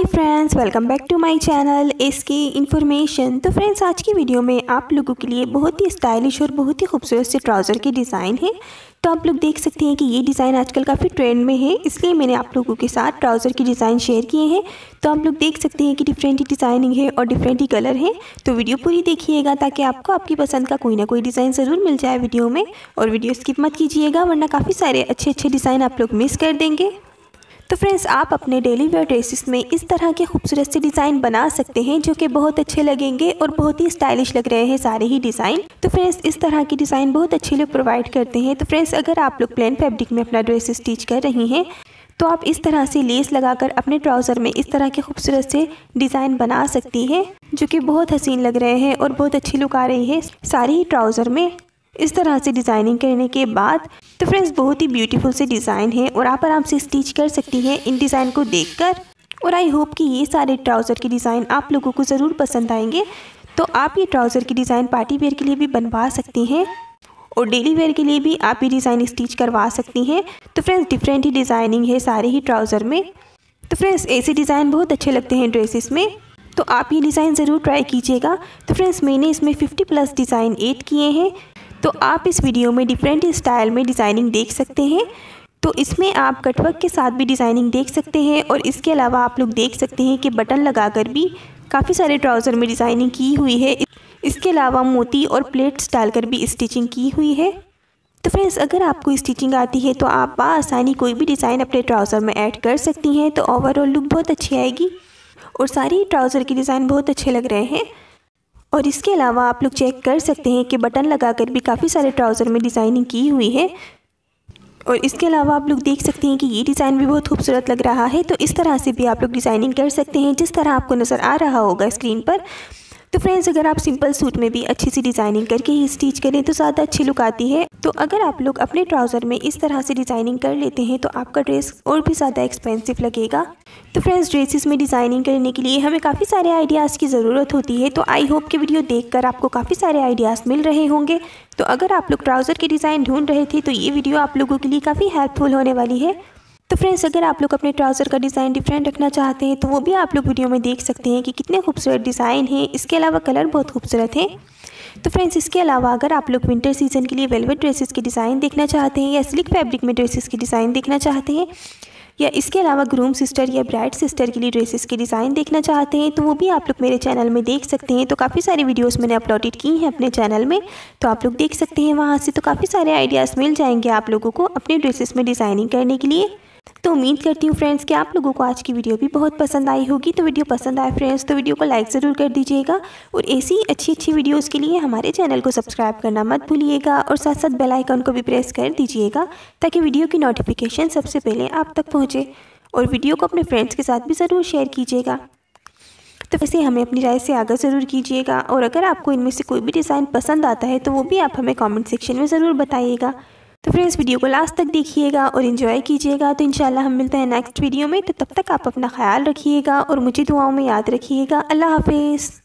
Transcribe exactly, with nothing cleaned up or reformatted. Hi friends, welcome back to my channel SK information. तो friends, आज की video में आप लोगों के लिए बहुत ही स्टाइलिश और बहुत ही खूबसूरत से ट्राउज़र के डिज़ाइन है। तो आप लोग देख सकते हैं कि ये डिज़ाइन आजकल काफ़ी ट्रेंड में है, इसलिए मैंने आप लोगों के साथ ट्राउज़र की डिज़ाइन शेयर किए हैं। तो आप लोग देख सकते हैं कि डिफरेंट ही डिज़ाइनिंग है और डिफरेंट ही कलर है। तो वीडियो पूरी देखिएगा ताकि आपको आपकी पसंद का कोई ना कोई डिज़ाइन ज़रूर मिल जाए वीडियो में, और वीडियो स्किप मत कीजिएगा वरना काफ़ी सारे अच्छे अच्छे डिज़ाइन आप लोग मिस कर देंगे। तो फ्रेंड्स, आप अपने डेली वेयर ड्रेसेस में इस तरह के खूबसूरत से डिज़ाइन बना सकते हैं जो कि बहुत अच्छे लगेंगे और बहुत ही स्टाइलिश लग रहे हैं सारे ही डिज़ाइन। तो फ्रेंड्स, इस तरह के डिज़ाइन बहुत अच्छे लोग प्रोवाइड करते हैं। तो फ्रेंड्स, अगर आप लोग प्लेन फैब्रिक में अपना ड्रेस स्टिच कर रही हैं तो आप इस तरह से लेस लगाकर अपने ट्राउज़र में इस तरह के खूबसूरत से डिज़ाइन बना सकती हैं जो कि बहुत हसीन लग रहे हैं और बहुत अच्छी लुक आ रही है सारे ही ट्राउज़र में। इस तरह से डिज़ाइनिंग करने के बाद तो फ्रेंड्स, बहुत ही ब्यूटीफुल से डिज़ाइन है और आप आराम से स्टिच कर सकती हैं इन डिज़ाइन को देखकर। और आई होप कि ये सारे ट्राउज़र के डिज़ाइन आप लोगों को ज़रूर पसंद आएंगे। तो आप ये ट्राउज़र के डिज़ाइन पार्टी वेयर के लिए भी बनवा सकती हैं और डेली वेयर के लिए भी आप ये डिज़ाइन स्टिच करवा सकती हैं। तो फ्रेंड्स, डिफरेंट ही डिज़ाइनिंग है सारे ही ट्राउज़र में। तो फ्रेंड्स, ऐसे डिज़ाइन बहुत अच्छे लगते हैं ड्रेसेस में, तो आप ये डिज़ाइन ज़रूर ट्राई कीजिएगा। तो फ्रेंड्स, मैंने इसमें फिफ्टी प्लस डिज़ाइन ऐड किए हैं, तो आप इस वीडियो में डिफरेंट स्टाइल में डिज़ाइनिंग देख सकते हैं। तो इसमें आप कटवर्क के साथ भी डिज़ाइनिंग देख सकते हैं, और इसके अलावा आप लोग देख सकते हैं कि बटन लगाकर भी काफ़ी सारे ट्राउज़र में डिज़ाइनिंग की हुई है। इसके अलावा मोती और प्लेट्स डालकर भी स्टिचिंग की हुई है। तो फ्रेंड्स, अगर आपको स्टिचिंग आती है तो आप बआसानी कोई भी डिज़ाइन अपने ट्राउज़र में ऐड कर सकती हैं, तो ओवरऑल लुक बहुत अच्छी आएगी और सारी ट्राउज़र के डिज़ाइन बहुत अच्छे लग रहे हैं। और इसके अलावा आप लोग चेक कर सकते हैं कि बटन लगाकर भी काफ़ी सारे ट्राउज़र में डिज़ाइनिंग की हुई है। और इसके अलावा आप लोग देख सकते हैं कि ये डिज़ाइन भी बहुत खूबसूरत लग रहा है। तो इस तरह से भी आप लोग डिज़ाइनिंग कर सकते हैं जिस तरह आपको नज़र आ रहा होगा स्क्रीन पर। तो फ्रेंड्स, अगर आप सिंपल सूट में भी अच्छी सी डिज़ाइनिंग करके ही स्टिच करें तो ज़्यादा अच्छी लुक आती है। तो अगर आप लोग अपने ट्राउज़र में इस तरह से डिज़ाइनिंग कर लेते हैं तो आपका ड्रेस और भी ज़्यादा एक्सपेंसिव लगेगा। तो फ्रेंड्स, ड्रेसेस में डिज़ाइनिंग करने के लिए हमें काफ़ी सारे आइडियाज़ की ज़रूरत होती है। तो आई होप कि वीडियो देखकर आपको काफ़ी सारे आइडियाज़ मिल रहे होंगे। तो अगर आप लोग ट्राउज़र के डिज़ाइन ढूंढ रहे थे तो ये वीडियो आप लोगों के लिए काफ़ी हेल्पफुल होने वाली है। तो फ्रेंड्स, अगर आप लोग अपने ट्राउज़र का डिज़ाइन डिफरेंट रखना चाहते हैं तो वो भी आप लोग वीडियो में देख सकते हैं कि कितने खूबसूरत डिज़ाइन हैं। इसके अलावा कलर बहुत खूबसूरत हैं। तो फ्रेंड्स, इसके अलावा अगर आप लोग विंटर सीजन के लिए वेलवेट ड्रेसेस के डिज़ाइन देखना चाहते हैं या सिल्क फैब्रिक में ड्रेसेस के डिज़ाइन देखना चाहते हैं, या इसके अलावा ग्रूम सिस्टर या ब्राइड सिस्टर के लिए ड्रेसेस के डिज़ाइन देखना चाहते हैं तो वो भी आप लोग मेरे चैनल में देख सकते हैं। तो काफ़ी सारी वीडियोस मैंने अपलोडेड की हैं अपने चैनल में, तो आप लोग देख सकते हैं वहाँ से। तो काफ़ी सारे आइडियाज़ मिल जाएंगे आप लोगों को अपने ड्रेसेस में डिज़ाइनिंग करने के लिए। तो उम्मीद करती हूँ फ्रेंड्स कि आप लोगों को आज की वीडियो भी बहुत पसंद आई होगी। तो वीडियो पसंद आए फ्रेंड्स तो वीडियो को लाइक ज़रूर कर दीजिएगा, और ऐसी ही अच्छी अच्छी वीडियोस के लिए हमारे चैनल को सब्सक्राइब करना मत भूलिएगा, और साथ साथ बेल आइकन को भी प्रेस कर दीजिएगा ताकि वीडियो की नोटिफिकेशन सबसे पहले आप तक पहुँचे। और वीडियो को अपने फ्रेंड्स के साथ भी ज़रूर शेयर कीजिएगा। तो वैसे हमें अपनी राय से आगाह ज़रूर कीजिएगा, और अगर आपको इनमें से कोई भी डिज़ाइन पसंद आता है तो वो भी आप हमें कॉमेंट सेक्शन में ज़रूर बताइएगा। तो फ्रेंड्स, वीडियो को लास्ट तक देखिएगा और एंजॉय कीजिएगा। तो इंशाल्लाह हम मिलते हैं नेक्स्ट वीडियो में। तो तब तक आप अपना ख्याल रखिएगा और मुझे दुआओं में याद रखिएगा। अल्लाह हाफिज़।